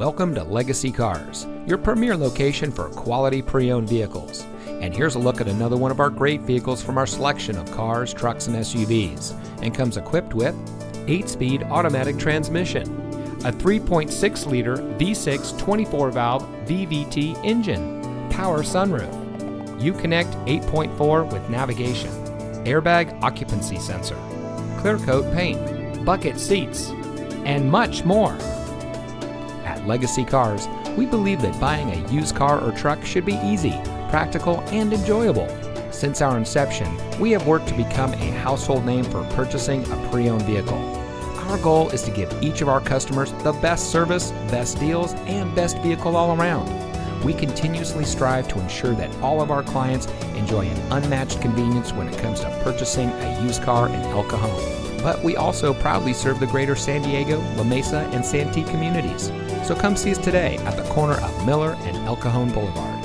Welcome to Legacy Cars, your premier location for quality pre-owned vehicles. And here's a look at another one of our great vehicles from our selection of cars, trucks, and SUVs, and comes equipped with 8-speed automatic transmission, a 3.6-liter V6 24-valve VVT engine, power sunroof, Uconnect 8.4 with navigation, airbag occupancy sensor, clear coat paint, bucket seats, and much more. At Legacy Cars, we believe that buying a used car or truck should be easy, practical, and enjoyable. Since our inception, we have worked to become a household name for purchasing a pre-owned vehicle. Our goal is to give each of our customers the best service, best deals, and best vehicle all around. We continuously strive to ensure that all of our clients enjoy an unmatched convenience when it comes to purchasing a used car in El Cajon. But we also proudly serve the greater San Diego, La Mesa, and Santee communities. So come see us today at the corner of Miller and El Cajon Boulevard.